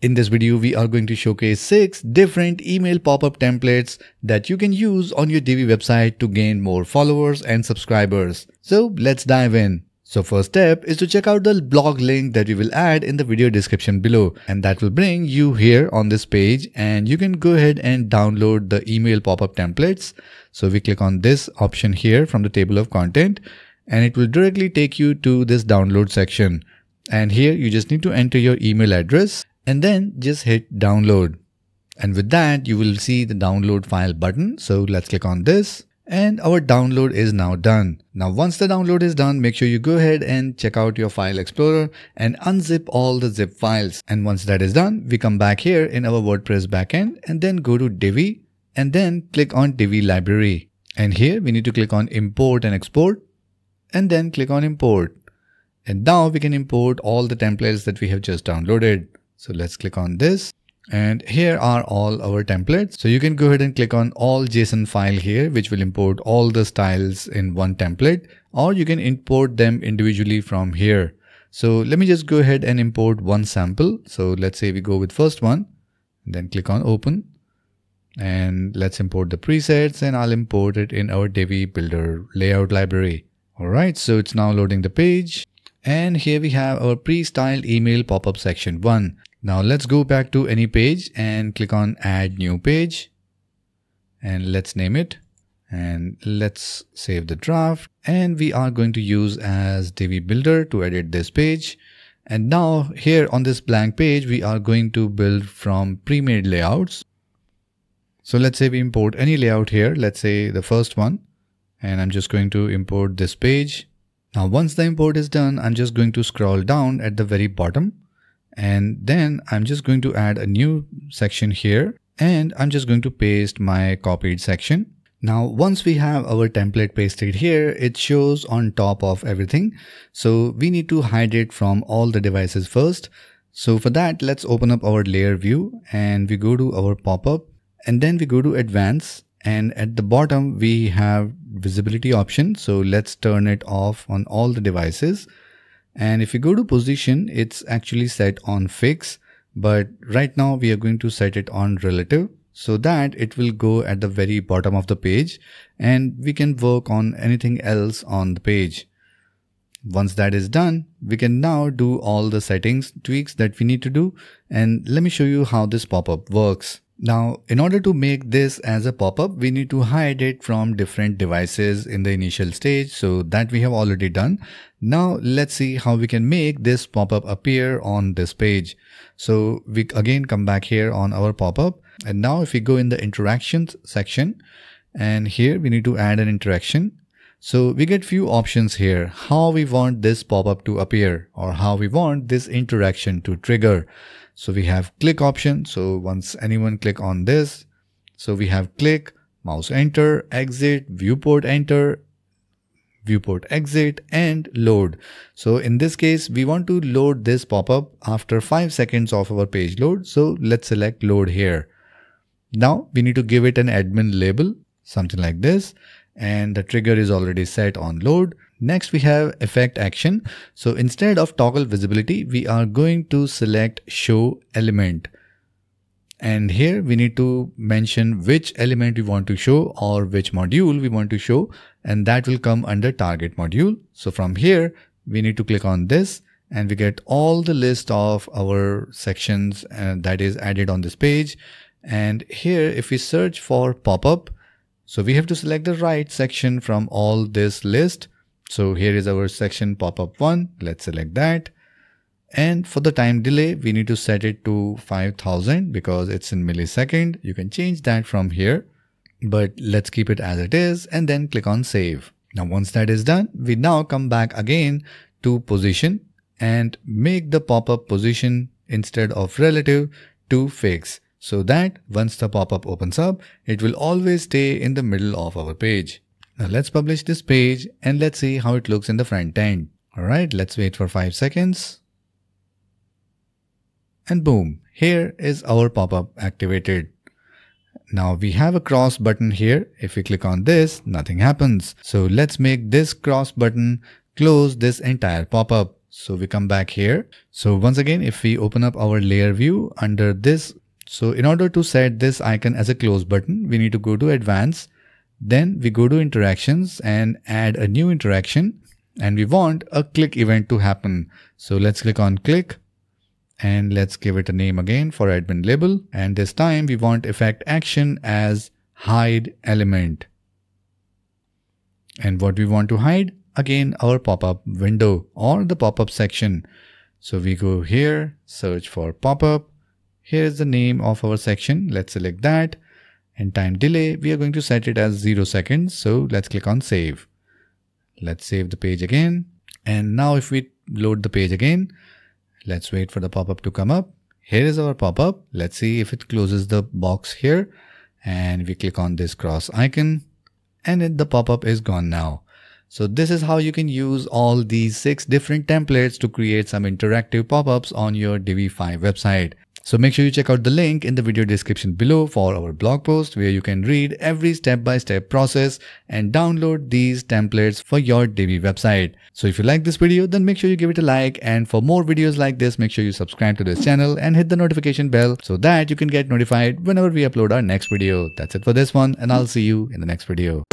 In this video, we are going to showcase 6 different email pop-up templates that you can use on your Divi website to gain more followers and subscribers. So let's dive in. So first step is to check out the blog link that we will add in the video description below, and that will bring you here on this page, and you can go ahead and download the email pop-up templates. So we click on this option here from the table of content, and it will directly take you to this download section. And here you just need to enter your email address and then just hit download. And with that, you will see the download file button. So let's click on this. And our download is now done. Now, once the download is done, make sure you go ahead and check out your file explorer and unzip all the zip files. And once that is done, we come back here in our WordPress backend and then go to Divi and then click on Divi library. And here we need to click on import and export and then click on import. And now we can import all the templates that we have just downloaded. So let's click on this. And here are all our templates. So you can go ahead and click on all JSON file here, which will import all the styles in one template, or you can import them individually from here. So let me just go ahead and import one sample. So let's say we go with first one, then click on open, and let's import the presets, and I'll import it in our Divi Builder layout library. All right, so it's now loading the page. And here we have our pre-styled email pop-up section 1. Now let's go back to any page and click on add new page. And let's name it. And let's save the draft. And we are going to use as Divi Builder to edit this page. And now here on this blank page, we are going to build from pre-made layouts. So let's say we import any layout here. Let's say the first one. And I'm just going to import this page. Now once the import is done, I'm just going to scroll down at the very bottom, and then I'm just going to add a new section here, and I'm just going to paste my copied section. Now once we have our template pasted here, it shows on top of everything. So we need to hide it from all the devices first. So for that, let's open up our layer view and we go to our pop-up and then we go to advanced. And at the bottom, we have visibility option. So let's turn it off on all the devices. And if you go to position, it's actually set on fix. But right now we are going to set it on relative so that it will go at the very bottom of the page and we can work on anything else on the page. Once that is done, we can now do all the settings tweaks that we need to do. And let me show you how this pop-up works. Now, in order to make this as a pop-up, we need to hide it from different devices in the initial stage. So that we have already done. Now let's see how we can make this pop-up appear on this page. So we again come back here on our pop-up. And now if we go in the interactions section, and here we need to add an interaction. So we get few options here, how we want this pop-up to appear or how we want this interaction to trigger. So we have click option. So once anyone click on this, so we have click, mouse enter, exit, viewport enter, viewport exit, and load. So in this case, we want to load this pop-up after 5 seconds of our page load. So let's select load here. Now we need to give it an admin label, something like this. And the trigger is already set on load. Next we have effect action. So instead of toggle visibility, we are going to select show element. And here we need to mention which element we want to show or which module we want to show, and that will come under target module. So from here, we need to click on this and we get all the list of our sections that is added on this page. And here, if we search for pop-up, so we have to select the right section from all this list. So here is our section pop-up 1. Let's select that. And for the time delay, we need to set it to 5000 because it's in millisecond. You can change that from here, but let's keep it as it is and then click on save. Now, once that is done, we now come back again to position and make the pop-up position instead of relative to fix. So that once the pop-up opens up, it will always stay in the middle of our page. Now let's publish this page and let's see how it looks in the front end. All right, let's wait for 5 seconds. And boom, here is our pop-up activated. Now we have a cross button here. If we click on this, nothing happens. So let's make this cross button close this entire pop-up. So we come back here. So once again, if we open up our layer view under this, so in order to set this icon as a close button, we need to go to advanced, then we go to interactions and add a new interaction, and we want a click event to happen. So let's click on click and let's give it a name again for admin label. And this time we want effect action as hide element. And what we want to hide? Again, our pop-up window or the pop-up section. So we go here, search for pop-up. Here's the name of our section. Let's select that. And time delay, we are going to set it as 0 seconds. So let's click on save. Let's save the page again. And now if we load the page again, let's wait for the pop-up to come up. Here is our pop-up. Let's see if it closes the box here. And we click on this cross icon and the pop-up is gone now. So this is how you can use all these 6 different templates to create some interactive pop-ups on your Divi 5 website. So make sure you check out the link in the video description below for our blog post where you can read every step-by-step process and download these templates for your Divi website. So if you like this video, then make sure you give it a like, and for more videos like this, make sure you subscribe to this channel and hit the notification bell so that you can get notified whenever we upload our next video. That's it for this one, and I'll see you in the next video.